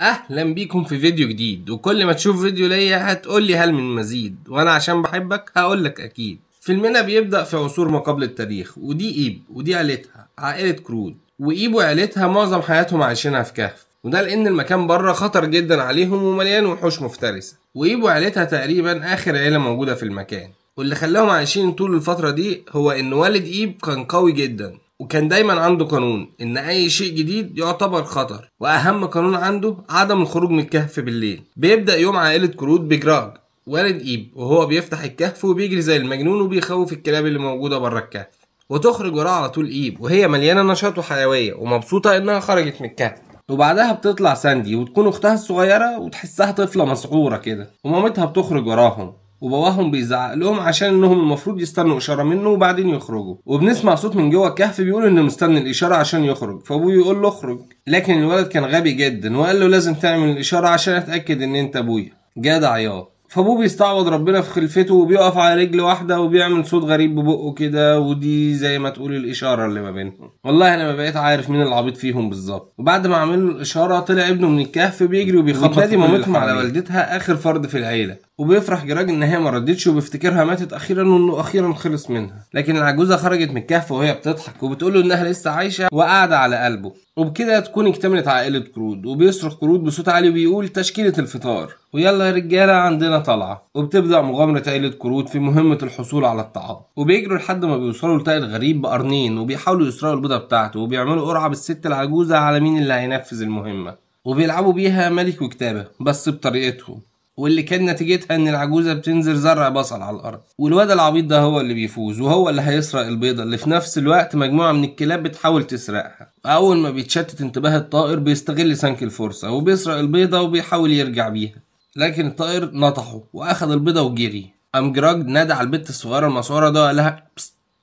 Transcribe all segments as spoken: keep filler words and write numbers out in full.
اهلا بيكم في فيديو جديد. وكل ما تشوف فيديو ليا هتقولي هل من مزيد، وانا عشان بحبك هقولك اكيد. فيلمنا بيبدأ في عصور ما قبل التاريخ، ودي ايب ودي عيلتها عائلة كرود. وايب وعيلتها معظم حياتهم عايشينها في كهف، وده لان المكان بره خطر جدا عليهم ومليان وحوش مفترسة. وايب وعيلتها تقريبا اخر عيلة موجودة في المكان، واللي خلاهم عايشين طول الفترة دي هو ان والد ايب كان قوي جدا، وكان دايما عنده قانون ان اي شيء جديد يعتبر خطر، واهم قانون عنده عدم الخروج من الكهف بالليل. بيبدأ يوم عائلة كرود بجراج والد ايب وهو بيفتح الكهف وبيجري زي المجنون وبيخوف الكلاب اللي موجودة بره الكهف، وتخرج وراه على طول ايب وهي مليانة نشاط وحيوية ومبسوطة انها خرجت من الكهف. وبعدها بتطلع ساندي وتكون اختها الصغيرة وتحسها طفلة مسحورة كده، ومامتها بتخرج وراهم وباباهم بيزعق لهم عشان انهم المفروض يستنوا اشاره منه وبعدين يخرجوا. وبنسمع صوت من جوه الكهف بيقول انه مستني الاشاره عشان يخرج، فابوه يقول له اخرج، لكن الولد كان غبي جدا وقال له لازم تعمل الاشاره عشان اتاكد ان انت ابويا. جدع ياه. فابوه بيستعوض ربنا في خلفته وبيقف على رجل واحده وبيعمل صوت غريب ببقه كده، ودي زي ما تقول الاشاره اللي ما بينهم. والله انا ما بقيت عارف مين العبيط فيهم بالظبط. وبعد ما عملوا الاشاره طلع ابنه من الكهف بيجري وبيخبط. نادي مامتهم على والدتها اخر فرد في العيله، وبيفرح جراج ان هي ما ردتش وبيفتكرها ماتت اخيرا وانه اخيرا خلص منها. لكن العجوزه خرجت من الكهف وهي بتضحك وبتقول له انها لسه عايشه وقاعده على قلبه. وبكده تكون اكتملت عائله كرود. وبيصرخ كرود بصوت عالي وبيقول تشكيله الفطار، ويلا يا رجاله عندنا طلعه. وبتبدا مغامره عائله كرود في مهمه الحصول على الطعام، وبيجروا لحد ما بيوصلوا لطائر غريب بقرنين وبيحاولوا يسرقوا البيضه بتاعته، وبيعملوا قرعه بالست العجوزه على مين اللي هينفذ المهمه، وبيلعبوا بيها ملك وكتابه بس بطريقتهم، واللي كان نتيجتها ان العجوزه بتنزل زرع بصل على الارض. والواد العبيط ده هو اللي بيفوز، وهو اللي هيسرق البيضه اللي في نفس الوقت مجموعه من الكلاب بتحاول تسرقها. اول ما بيتشتت انتباه الطائر بيستغل سانك الفرصه وبيسرق البيضه وبيحاول يرجع بيها، لكن الطائر نطحه واخد البيضه وجري. قام جراج نادى على البت الصغيره المسعوره ده وقال لها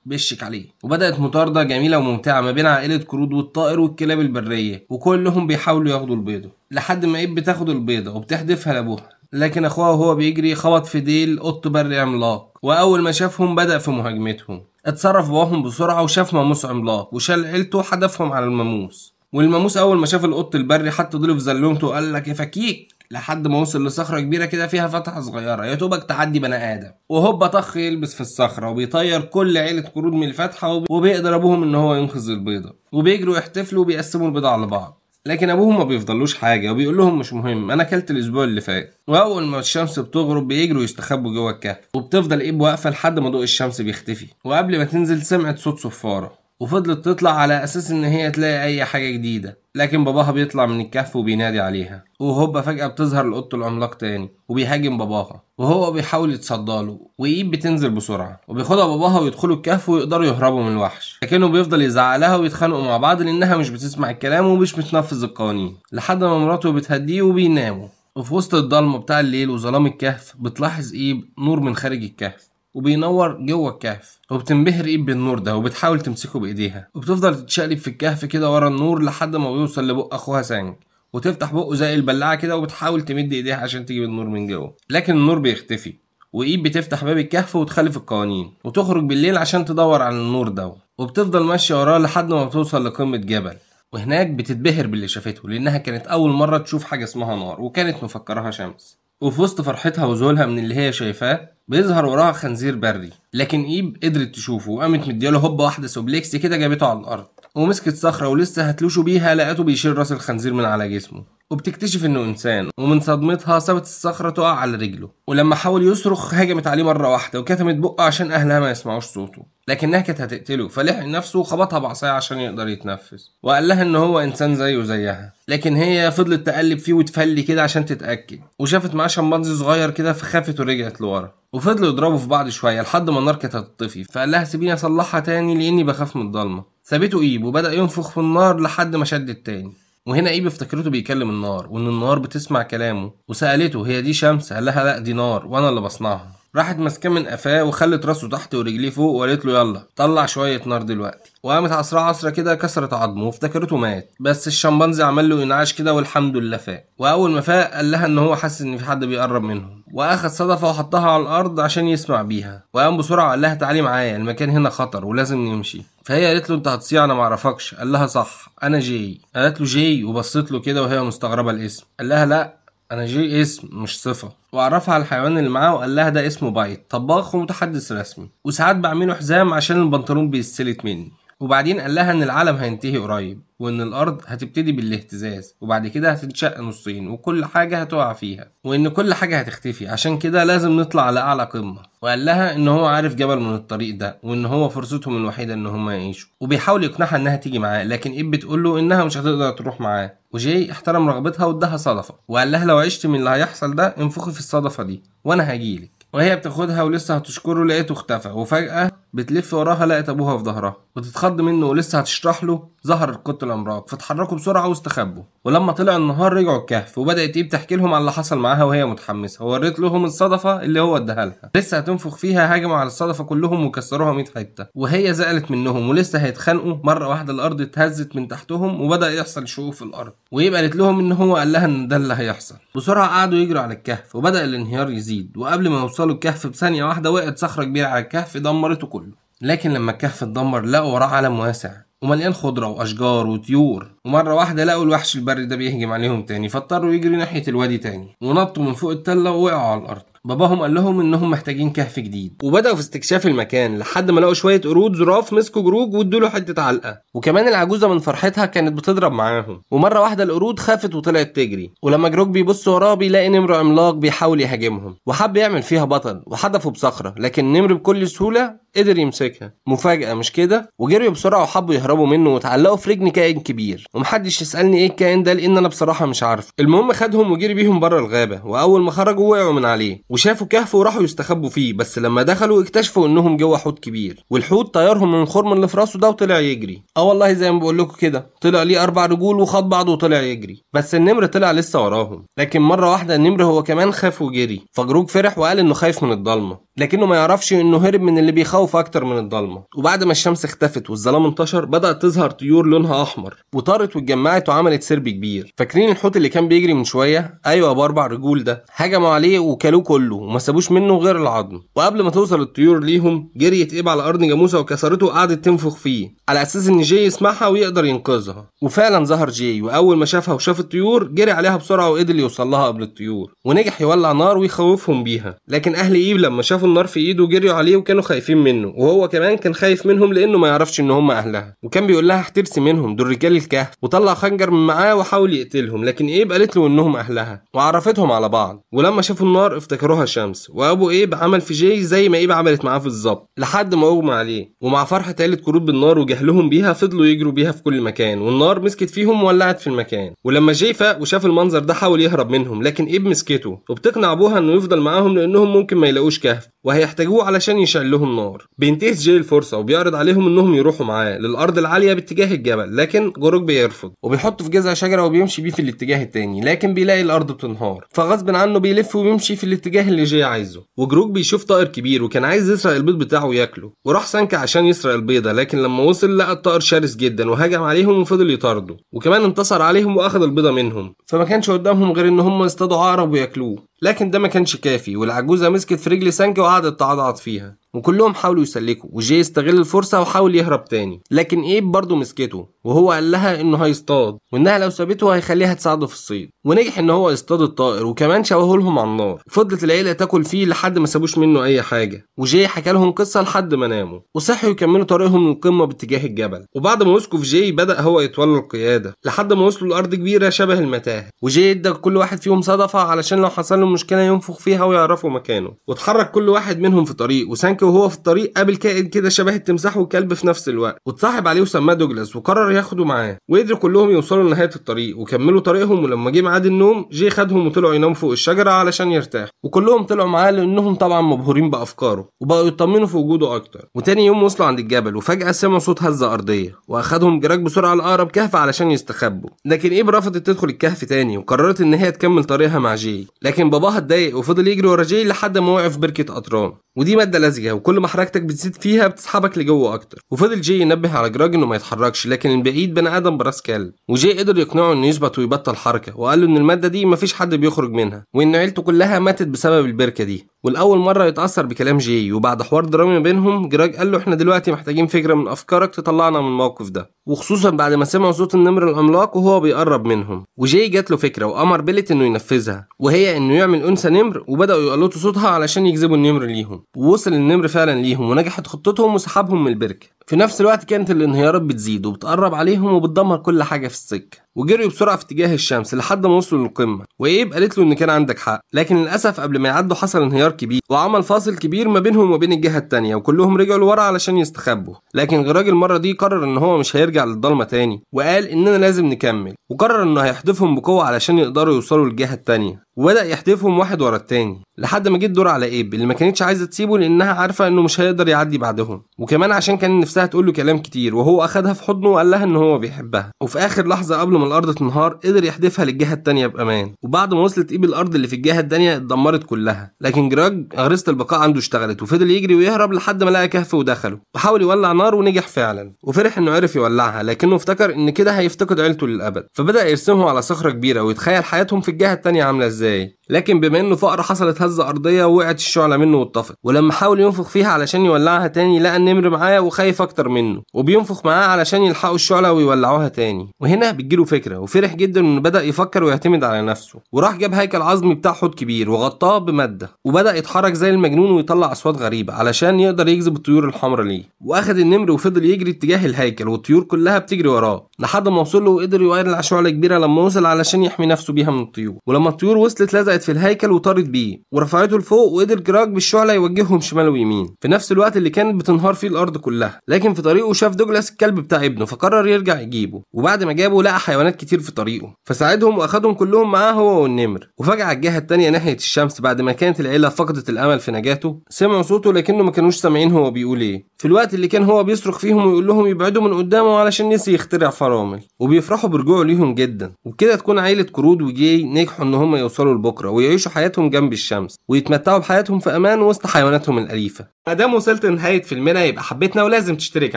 بشك عليه، وبدات مطارده جميله وممتعه ما بين عائله كرود والطائر والكلاب البريه، وكلهم بيحاولوا ياخدوا البيضه لحد ما ايب بتاخد البيضه وبتحدفها لابوها. لكن اخوها وهو بيجري خبط في ديل قط بري عملاق، واول ما شافهم بدا في مهاجمتهم. اتصرف باباهم بسرعه وشاف ماموس عملاق وشال عيلته وحدفهم على الماموس. والماموس اول ما شاف القط البري حط ضله في زلومته وقال لك يا فكيك، لحد ما وصل لصخره كبيره كده فيها فتحه صغيره يا دوبك تعدي بني ادم، وهوبا طخ يلبس في الصخره وبيطير كل عيله كرود من الفتحه، وبيقدر ابوهم ان هو ينقذ البيضه. وبيجروا يحتفلوا وبيقسموا البيضه لبعض، لكن ابوهم ما بيفضلوش حاجه وبيقول لهم مش مهم انا اكلت الاسبوع اللي فات. واول ما الشمس بتغرب بيجروا يستخبوا جوه الكهف، وبتفضل ايب واقفه لحد ما ضوء الشمس بيختفي. وقبل ما تنزل سمعت صوت صفاره، وفضلت تطلع على اساس ان هي تلاقي اي حاجه جديده، لكن باباها بيطلع من الكهف وبينادي عليها، وهوبا فجاه بتظهر القط العملاق تاني وبيهاجم باباها وهو بيحاول يتصداله. وايب بتنزل بسرعه وبياخدها باباها ويدخلوا الكهف ويقدروا يهربوا من الوحش، لكنه بيفضل يزعق لها ويتخانقوا مع بعض لانها مش بتسمع الكلام ومش بتنفذ القوانين، لحد ما مراته بتهديه وبيناموا. وفي وسط الضلمه بتاع الليل وظلام الكهف بتلاحظ ايب نور من خارج الكهف وبينور جوه الكهف، وبتنبهر ايب بالنور ده وبتحاول تمسكه بايديها، وبتفضل تتشقلب في الكهف كده ورا النور لحد ما بيوصل لبق اخوها سانك، وتفتح بقه زي البلاعه كده وبتحاول تمد ايديها عشان تجيب النور من جوه، لكن النور بيختفي. وايب بتفتح باب الكهف وتخالف القوانين وتخرج بالليل عشان تدور على النور ده، وبتفضل ماشيه وراه لحد ما بتوصل لقمه جبل. وهناك بتتبهر باللي شافته لانها كانت اول مره تشوف حاجه اسمها نار وكانت مفكراها شمس. وفي وسط فرحتها وذهولها من اللي هي شايفاه بيظهر وراها خنزير بري، لكن ايب قدرت تشوفه وقامت مدياله هوبه واحده سوبليكس كده جابته على الارض، ومسكت صخره ولسه هتلوشه بيها لقته بيشيل راس الخنزير من على جسمه، وبتكتشف انه انسان. ومن صدمتها سابت الصخره تقع على رجله، ولما حاول يصرخ هاجمت عليه مره واحده وكتمت بقه عشان اهلها ما يسمعوش صوته، لكنها كانت هتقتله فلحق نفسه وخبطها بعصايه عشان يقدر يتنفس، وقال لها ان هو انسان زيه زيها. لكن هي فضلت تقلب فيه وتفلي كده عشان تتاكد، وشافت معاه شمبانزي صغير كده فخافت ورجعت لورا، وفضلوا يضربوا في بعض شويه لحد ما النار كانت هتطفي، فقال لها سيبيني اصلحها تاني لاني بخاف من الضلمه. سابته ايب وبدا ينفخ في النار لحد ما شدت تاني، وهنا ايب افتكرته بيكلم النار وان النار بتسمع كلامه، وسالته هي دي شمس؟ قال لها لا دي نار وانا اللي بصنعها. راحت ماسكاه من قفاه وخلت راسه تحت ورجليه فوق وقالت له يلا طلع شويه نار دلوقتي، وقامت عصرها عصره كده كسرت عظمه وافتكرته مات، بس الشمبانزي عمل له انعاش كده والحمد لله فاق. واول ما فاق قال لها ان هو حاسس ان في حد بيقرب منهم، واخد صدفه وحطها على الارض عشان يسمع بيها، وقام بسرعه قال لها تعالي معايا المكان هنا خطر ولازم نمشي. فهي قالت له انت هتصيع انا معرفكش، قال لها صح انا جي. قالت له جي وبصت له كده وهي مستغربه الاسم، قال لها لا انا جي اسم مش صفه، وعرفها على الحيوان اللي معاه وقال لها ده اسمه بعيد، طباخ ومتحدث رسمي وساعات بعمله حزام عشان البنطلون بيتسلت مني. وبعدين قال لها ان العالم هينتهي قريب وان الارض هتبتدي بالاهتزاز وبعد كده هتتشق نصين وكل حاجه هتقع فيها وان كل حاجه هتختفي، عشان كده لازم نطلع على اعلى قمه. وقال لها ان هو عارف جبل من الطريق ده وان هو فرصتهم الوحيده ان هم يعيشوا، وبيحاول يقنعها انها تيجي معاه لكن ايه بتقول له انها مش هتقدر تروح معاه. وجاي احترم رغبتها واداها صدفه وقال لها لو عشت من اللي هيحصل ده انفخي في الصدفه دي وانا هجيلك. وهي بتاخدها ولسه هتشكره لقيته اختفى، وفجأة بتلف وراها لقت ابوها في ظهرها وتتخض منه ولسه هتشرح له ظهر القط الامراض، فتحركوا بسرعه واستخبوا. ولما طلع النهار رجعوا الكهف وبدات ايه بتحكي لهم على اللي حصل معاها وهي متحمسه ووريت لهم الصدفه اللي هو اداها لها، لسه هتنفخ فيها هاجموا على الصدفه كلهم وكسروها مية حته، وهي زعلت منهم ولسه هيتخانقوا. مره واحده الارض اتهزت من تحتهم وبدا يحصل شقوق في الارض، ويبقى قالت لهم ان هو قال لها ان ده اللي هيحصل. بسرعه قعدوا يجروا على الكهف وبدا الانهيار يزيد، وقبل ما يوصلوا الكهف بثانيه واحده وقعت صخره كبيره على الكهف دمرته كله. لكن لما الكهف اتدمر لقوا وراه عالم واسع ومليان خضره واشجار وطيور، ومره واحده لقوا الوحش البري ده بيهجم عليهم تاني فاضطروا يجري ناحيه الوادي تاني ونطوا من فوق التله ووقعوا على الارض. باباهم قال لهم انهم محتاجين كهف جديد وبداوا في استكشاف المكان لحد ما لقوا شويه قرود زراف مسكوا جروج وادوا له حته علقه، وكمان العجوزه من فرحتها كانت بتضرب معاهم. ومره واحده القرود خافت وطلعت تجري، ولما جروج بيبص وراه بيلاقي نمر عملاق بيحاول يهاجمهم وحب يعمل فيها بطل وحدفه بصخره، لكن النمر بكل سهوله قدر يمسكها مفاجاه مش كده، وجريوا بسرعه وحبوا يهربوا منه واتعلقوا في رجل كائن كبير، ومحدش يسالني ايه الكائن ده لان انا بصراحه مش عارف. المهم خدهم وجري بيهم بره الغابه، واول ما خرجوا وقعوا من عليه وشافوا كهف وراحوا يستخبوا فيه، بس لما دخلوا اكتشفوا انهم جوه حوت كبير والحوت طيرهم من الخرم اللي في راسه ده وطلع يجري. اه والله زي ما بقول لكم كده طلع ليه اربع رجول وخد بعضه وطلع يجري، بس النمر طلع لسه وراهم. لكن مره واحده النمر هو كمان خاف وجري، فجروج فرح وقال انه خايف من الضلمه لكنه ما يعرفش انه هرب من اللي بيخوف اكتر من الضلمه. وبعد ما الشمس اختفت والظلام انتشر بدات تظهر طيور لونها احمر وطارت واتجمعت وعملت سرب كبير. فاكرين الحوت اللي كان بيجري من شويه؟ ايوه باربع رجول ده، هجموا عليه وكلوه كله وما سابوش منه غير العظم. وقبل ما توصل الطيور ليهم جريت ايه على ارض جاموسه وكسرته وقعدت تنفخ فيه على اساس ان جي يسمعها ويقدر ينقذها، وفعلا ظهر جي واول ما شافها وشاف الطيور جري عليها بسرعه وقدر يوصل لها قبل الطيور ونجح يولع نار ويخوفهم بيها. لكن اهل ايب لما شافوا النار في ايده جريوا عليه وكانوا خايفين منه، وهو كمان كان خايف منهم لانه ما يعرفش ان هم اهلها، وكان بيقول لها احترسي منهم دول رجال الكهف، وطلع خنجر من معاه وحاول يقتلهم لكن ايب قالت له انهم اهلها وعرفتهم على بعض. ولما شافوا النار افتكروها شمس، وابو ايب عمل في جي زي ما ايب عملت معاه بالظبط لحد ما اغمى عليه. ومع فرحه عيله كرود بالنار وجهلهم بيها فضلوا يجروا بيها في كل مكان، والنار مسكت فيهم وولعت في المكان. ولما جي فاق وشاف المنظر ده حاول يهرب منهم لكن ايب مسكته وبتقنع ابوها انه يفضل معاهم لانهم ممكن ما يلاقوش كهف وهيحتاجوه علشان يشعل لهم نار. بينتهز جي الفرصه وبيعرض عليهم انهم يروحوا معاه للارض العاليه باتجاه الجبل، لكن جروج بيرفض وبيحطه في جذع شجره وبيمشي بيه في الاتجاه التاني، لكن بيلاقي الارض بتنهار فغصب عنه بيلف وبيمشي في الاتجاه اللي جي عايزه. وجروج بيشوف طائر كبير وكان عايز يسرق البيض بتاعه وياكله، وراح سانك عشان يسرق البيضه، لكن لما وصل لقى الطائر شرس جدا وهجم عليهم وفضل يطارده، وكمان انتصر عليهم واخذ البيضه منهم، فما كانش قدامهم غير ان هم يصطادوا عقرب وياكلوه. لكن ده ما كانش كافي، والعجوزه مسكت في رجل سانك وقعدت تعضعض فيها وكلهم حاولوا يسلكوا، وجي استغل الفرصه وحاول يهرب تاني، لكن ايب برضه مسكته وهو قال لها انه هيصطاد وانها لو سابته هيخليها تساعده في الصيد، ونجح ان هو يصطاد الطائر وكمان شواه لهم على النار. فضلت العيله تاكل فيه لحد ما سابوش منه اي حاجه، وجي حكى لهم قصه لحد ما ناموا وصحوا يكملوا طريقهم للقمه باتجاه الجبل. وبعد ما مسكوا في جي بدا هو يتولى القياده لحد ما وصلوا لارض كبيره شبه المتاهه، وجي ادى كل واحد فيهم صدفه علشان لو حصل له مشكله ينفخ فيها ويعرفوا مكانه، واتحرك كل واحد منهم في طريق، وسانك وهو في الطريق قابل كائن كده شبه التمساح والكلب في نفس الوقت، واتصاحب عليه وسماه دوغلاس وقرر ياخده معاه، وقدروا كلهم يوصلوا لنهايه الطريق وكملوا طريقهم. ولما جه ميعاد النوم جي خدهم وطلعوا يناموا فوق الشجره علشان يرتاحوا، وكلهم طلعوا معاه لانهم طبعا مبهورين بافكاره وبقوا يطمنوا في وجوده اكتر. وتاني يوم وصلوا عند الجبل وفجاه سمعوا صوت هزه ارضيه واخدهم جراج بسرعه لاقرب كهف علشان يستخبوا، لكن ايب رفضت تدخل الكهف تاني وقررت ان هي تكمل طريقها مع جي، لكن باباها اتضايق وفضل يجري ورا جي لحد ما وقع في بركه اطران، ودي ماده لزجه وكل ما حركتك بتزيد فيها بتسحبك لجوه اكتر. وفضل جي ينبه على جراج انه ما يتحركش، لكن من بعيد بني ادم براس كلب، وجي قدر يقنعه انه يثبت ويبطل حركه، وقال له ان الماده دي مفيش حد بيخرج منها وان عيلته كلها ماتت بسبب البركه دي. والاول مره يتاثر بكلام جي، وبعد حوار درامي ما بينهم جراج قال له احنا دلوقتي محتاجين فكره من افكارك تطلعنا من الموقف ده، وخصوصا بعد ما سمعوا صوت النمر العملاق وهو بيقرب منهم. وجي جات له فكره وامر بيلت انه ينفذها، وهي انه يعمل انثى نمر وبداوا يقلطوا صوتها علشان يجذبوا النمر ليهم، ووصل النمر فعلا ليهم ونجحت خطتهم وسحبهم من البركه. في نفس الوقت كانت الانهيارات بتزيد وبتقرب عليهم وبتدمر كل حاجه في السكه، وجريوا بسرعه في اتجاه الشمس لحد ما وصلوا للقمه، وايب قالت له ان كان عندك حق، لكن للاسف قبل ما يعدوا حصل انهيار كبير وعمل فاصل كبير ما بينهم وبين الجهه الثانيه، وكلهم رجعوا لورا علشان يستخبوا. لكن جراج المره دي قرر ان هو مش هيرجع للضلمه تاني، وقال اننا لازم نكمل، وقرر انه هيحدفهم بقوه علشان يقدروا يوصلوا للجهه الثانيه، وبدا يحدفهم واحد ورا الثاني لحد ما جه الدور على ايب اللي ما كانتش عايزه تسيبه لانها عارفه انه مش هيقدر يعدي بعدهم، وكمان عشان كان نفسها تقول له كلام كتير، وهو اخدها في حضنه وقال لها ان هو بيحبها. وفي اخر لحظه قبل ما الارض تنهار قدر يحدفها للجهه الثانيه بامان، وبعد ما وصلت ايب الارض اللي في الجهه الثانيه اتدمرت كلها، لكن جراج غريزه البقاء عنده اشتغلت وفضل يجري ويهرب لحد ما لقى كهف ودخله، وحاول يولع نار ونجح فعلا وفرح انه عرف يولعها، لكنه افتكر ان كده هيفتقد عيلته للابد، فبدا يرسمهم على صخره كبيره ويتخيل حياتهم في الجهه الثانيه عامله ازاي. لكن بما انه فقر حصلت هزه ارضيه ووقعت الشعله منه واتطفت، ولما حاول ينفخ فيها علشان يولعها تاني لقى النمر معاه وخايف اكتر منه وبينفخ معاه علشان يلحقوا الشعله ويولعوها تاني. وهنا بتجيله فكره وفرح جدا انه بدا يفكر ويعتمد على نفسه، وراح جاب هيكل عظمي بتاع حوت كبير وغطاه بماده، وبدا يتحرك زي المجنون ويطلع اصوات غريبه علشان يقدر يجذب الطيور الحمراء ليه. واخد النمر وفضل يجري اتجاه الهيكل والطيور كلها بتجري وراه لحد ما وصل له، وقدر يولع شعله كبيره لما وصل علشان يحمي نفسه بيها من الطيور. ولما الطيور وصلت لزقت في الهيكل وطارت بيه ورفعته لفوق، وقدر جراج بالشعله يوجههم شمال ويمين في نفس الوقت اللي كانت بتنهار فيه الارض كلها. لكن في طريقه شاف دوغلاس الكلب بتاع ابنه فقرر يرجع يجيبه، وبعد ما جابه لقى حيوانات كتير في طريقه فساعدهم واخدهم كلهم معاه هو والنمر. وفجأة الجهه الثانيه ناحيه الشمس بعد ما كانت العيله فقدت الامل في نجاته سمعوا صوته، لكنه ما كانوش سامعين هو بيقول ايه في الوقت اللي كان هو بيصرخ فيهم ويقول لهم يبعدوا من قدامه علشان نسي يخترع فرامل، وبيفرحوا برجوعه ليهم جدا. وبكده تكون عائله كرود وجي نجحوا ان هم يوصلوا لبكره ويعيشوا حياتهم جنب الشمس ويتمتعوا بحياتهم في امان وسط حيواناتهم الاليفه. ما دام وصلت لنهايه فيلمنا يبقى حبيتنا ولازم تشترك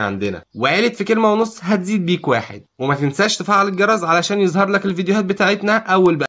عندنا، وعيله في كلمه ونص هتزيد بيك واحد، وما تنساش تفعل الجرس علشان يظهر لك الفيديوهات بتاعتنا اول بقى.